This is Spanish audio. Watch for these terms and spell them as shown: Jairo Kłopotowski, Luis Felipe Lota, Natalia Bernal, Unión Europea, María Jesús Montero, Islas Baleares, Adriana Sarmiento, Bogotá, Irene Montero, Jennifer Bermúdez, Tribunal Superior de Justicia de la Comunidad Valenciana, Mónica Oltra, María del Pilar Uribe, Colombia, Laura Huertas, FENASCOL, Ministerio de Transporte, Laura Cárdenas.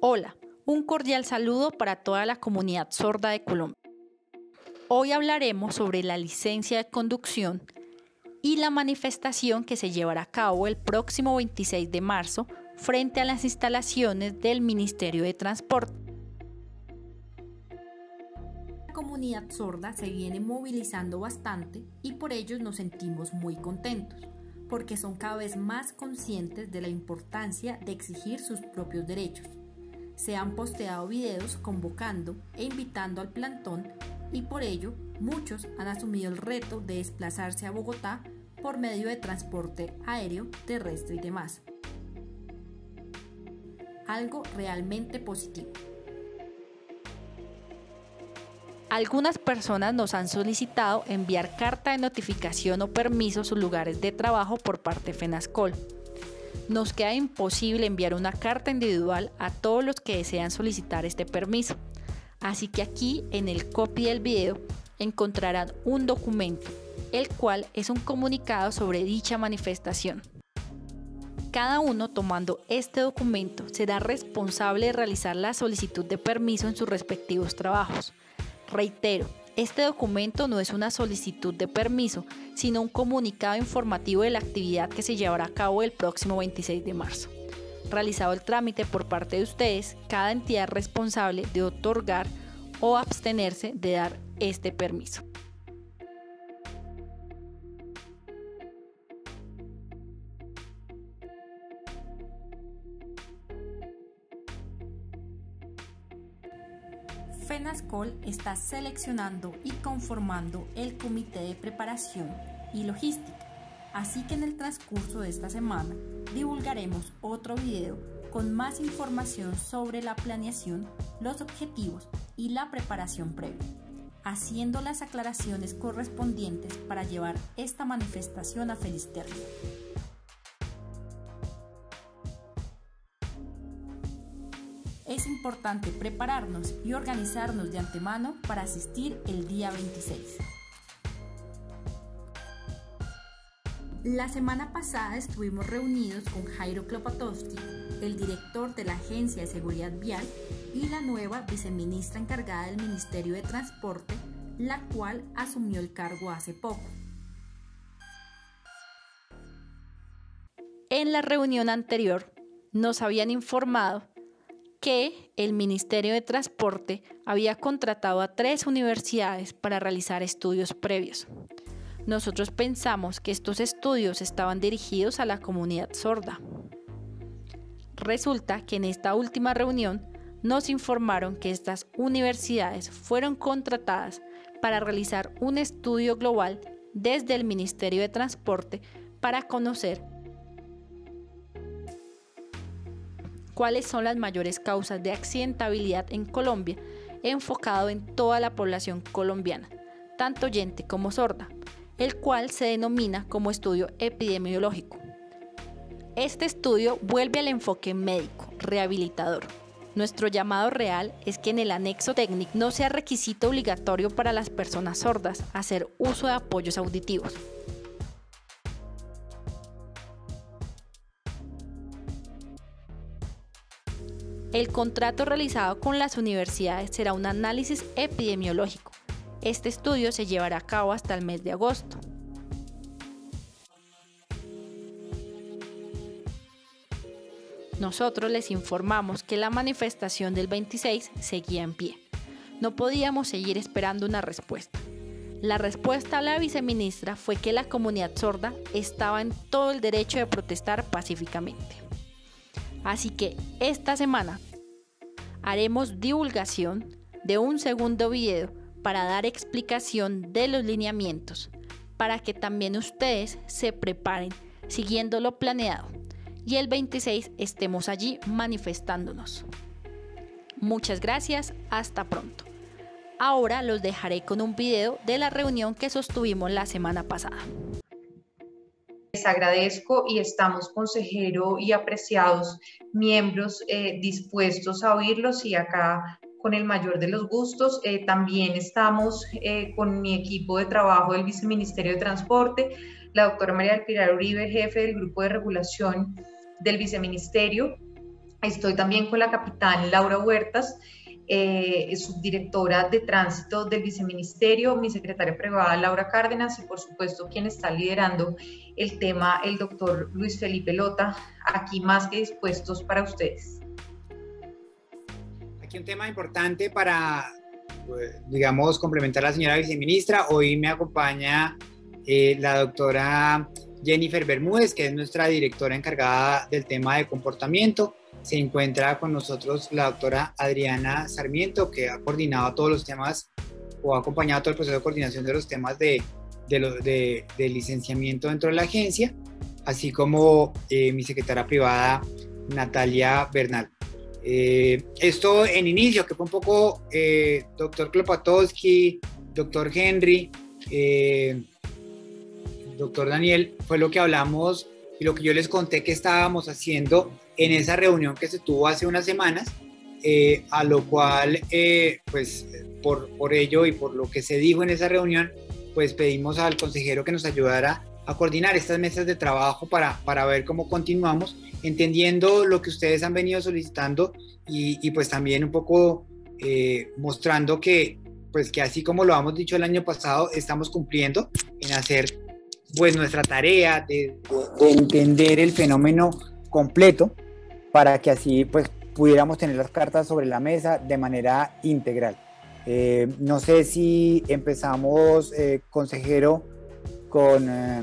Hola, un cordial saludo para toda la comunidad sorda de Colombia. Hoy hablaremos sobre la licencia de conducción y la manifestación que se llevará a cabo el próximo 26 de marzo frente a las instalaciones del Ministerio de Transporte. La comunidad sorda se viene movilizando bastante y por ello nos sentimos muy contentos, porque son cada vez más conscientes de la importancia de exigir sus propios derechos. Se han posteado videos convocando e invitando al plantón y por ello muchos han asumido el reto de desplazarse a Bogotá por medio de transporte aéreo, terrestre y demás. Algo realmente positivo. Algunas personas nos han solicitado enviar carta de notificación o permiso a sus lugares de trabajo por parte de FENASCOL. Nos queda imposible enviar una carta individual a todos los que desean solicitar este permiso. Así que aquí en el copy del video encontrarán un documento, el cual es un comunicado sobre dicha manifestación. Cada uno tomando este documento será responsable de realizar la solicitud de permiso en sus respectivos trabajos. Reitero, este documento no es una solicitud de permiso, sino un comunicado informativo de la actividad que se llevará a cabo el próximo 26 de marzo. Realizado el trámite por parte de ustedes, cada entidad responsable de otorgar o abstenerse de dar este permiso. FENASCOL está seleccionando y conformando el Comité de Preparación y Logística, así que en el transcurso de esta semana divulgaremos otro video con más información sobre la planeación, los objetivos y la preparación previa, haciendo las aclaraciones correspondientes para llevar esta manifestación a feliz término. Es importante prepararnos y organizarnos de antemano para asistir el día 26. La semana pasada estuvimos reunidos con Jairo Kłopotowski, el director de la Agencia de Seguridad Vial y la nueva viceministra encargada del Ministerio de Transporte, la cual asumió el cargo hace poco. En la reunión anterior nos habían informado que el Ministerio de Transporte había contratado a 3 universidades para realizar estudios previos. Nosotros pensamos que estos estudios estaban dirigidos a la comunidad sorda. Resulta que en esta última reunión nos informaron que estas universidades fueron contratadas para realizar un estudio global desde el Ministerio de Transporte para conocer cuáles son las mayores causas de accidentabilidad en Colombia, enfocado en toda la población colombiana, tanto oyente como sorda, el cual se denomina como estudio epidemiológico. Este estudio vuelve al enfoque médico, rehabilitador. Nuestro llamado real es que en el anexo técnico no sea requisito obligatorio para las personas sordas hacer uso de apoyos auditivos. El contrato realizado con las universidades será un análisis epidemiológico. Este estudio se llevará a cabo hasta el mes de agosto. Nosotros les informamos que la manifestación del 26 seguía en pie. No podíamos seguir esperando una respuesta. La respuesta a la viceministra fue que la comunidad sorda estaba en todo el derecho de protestar pacíficamente. Así que esta semana haremos divulgación de un segundo video para dar explicación de los lineamientos, para que también ustedes se preparen siguiendo lo planeado y el 26 estemos allí manifestándonos. Muchas gracias, hasta pronto. Ahora los dejaré con un video de la reunión que sostuvimos la semana pasada. Les agradezco y estamos, consejero y apreciados miembros, dispuestos a oírlos y acá con el mayor de los gustos. También estamos con mi equipo de trabajo del Viceministerio de Transporte, la doctora María del Pilar Uribe, jefe del Grupo de Regulación del Viceministerio, Estoy también con la capitán Laura Huertas, subdirectora de tránsito del viceministerio, mi secretaria privada Laura Cárdenas y por supuesto quien está liderando el tema, el doctor Luis Felipe Lota, aquí más que dispuestos para ustedes. Aquí un tema importante para, digamos, complementar a la señora viceministra. Hoy me acompaña la doctora Jennifer Bermúdez, que es nuestra directora encargada del tema de comportamiento. Se encuentra con nosotros la doctora Adriana Sarmiento, que ha coordinado todos los temas o ha acompañado todo el proceso de coordinación de los temas de licenciamiento dentro de la agencia, así como mi secretaria privada Natalia Bernal. Esto en inicio, que fue un poco doctor Kłopotowski, doctor Henry, doctor Daniel, fue lo que hablamos y lo que yo les conté que estábamos haciendo en esa reunión que se tuvo hace unas semanas, a lo cual, pues por ello y por lo que se dijo en esa reunión, pues pedimos al consejero que nos ayudara a coordinar estas mesas de trabajo para ver cómo continuamos, entendiendo lo que ustedes han venido solicitando y pues también un poco mostrando que, pues, que así como lo hemos dicho el año pasado, estamos cumpliendo en hacer pues nuestra tarea de entender el fenómeno completo para que así pues pudiéramos tener las cartas sobre la mesa de manera integral. No sé si empezamos, consejero, con